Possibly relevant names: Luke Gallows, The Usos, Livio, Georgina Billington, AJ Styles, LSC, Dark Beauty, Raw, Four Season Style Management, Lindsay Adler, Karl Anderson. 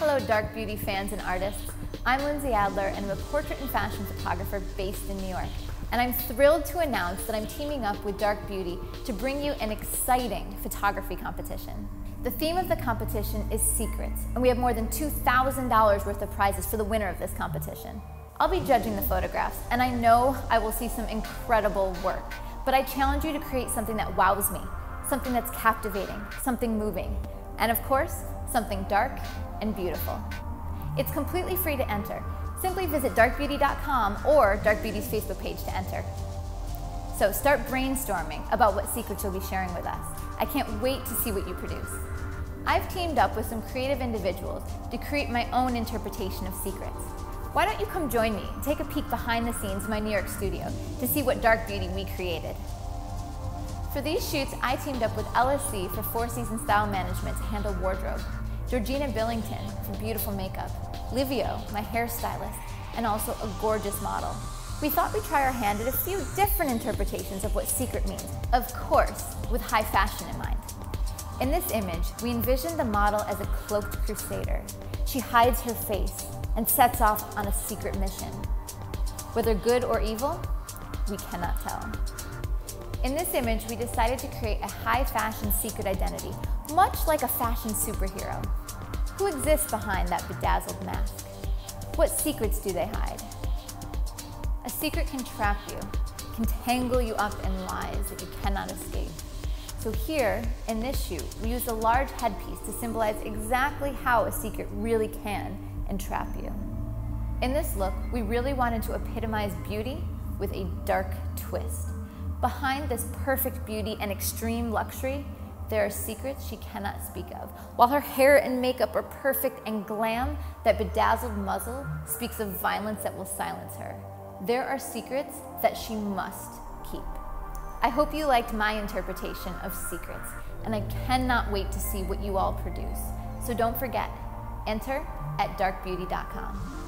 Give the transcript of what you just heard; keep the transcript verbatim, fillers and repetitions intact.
Hello Dark Beauty fans and artists. I'm Lindsay Adler and I'm a portrait and fashion photographer based in New York. And I'm thrilled to announce that I'm teaming up with Dark Beauty to bring you an exciting photography competition. The theme of the competition is secrets, and we have more than two thousand dollars worth of prizes for the winner of this competition. I'll be judging the photographs, and I know I will see some incredible work, but I challenge you to create something that wows me, something that's captivating, something moving, and of course, something dark and beautiful. It's completely free to enter. Simply visit dark beauty dot com or Dark Beauty's Facebook page to enter. So start brainstorming about what secrets you'll be sharing with us. I can't wait to see what you produce. I've teamed up with some creative individuals to create my own interpretation of secrets. Why don't you come join me and take a peek behind the scenes in my New York studio to see what Dark Beauty we created. For these shoots, I teamed up with L S C for Four Season Style Management to handle wardrobe, Georgina Billington for beautiful makeup, Livio, my hairstylist, and also a gorgeous model. We thought we'd try our hand at a few different interpretations of what secret means, of course, with high fashion in mind. In this image, we envision the model as a cloaked crusader. She hides her face and sets off on a secret mission. Whether good or evil, we cannot tell. In this image, we decided to create a high fashion secret identity, much like a fashion superhero. Who exists behind that bedazzled mask? What secrets do they hide? A secret can trap you, can tangle you up in lies that you cannot escape. So here, in this shoot, we used a large headpiece to symbolize exactly how a secret really can entrap you. In this look, we really wanted to epitomize beauty with a dark twist. Behind this perfect beauty and extreme luxury, there are secrets she cannot speak of. While her hair and makeup are perfect and glam, that bedazzled muzzle speaks of violence that will silence her. There are secrets that she must keep. I hope you liked my interpretation of secrets, and I cannot wait to see what you all produce. So don't forget, enter at dark beauty dot com.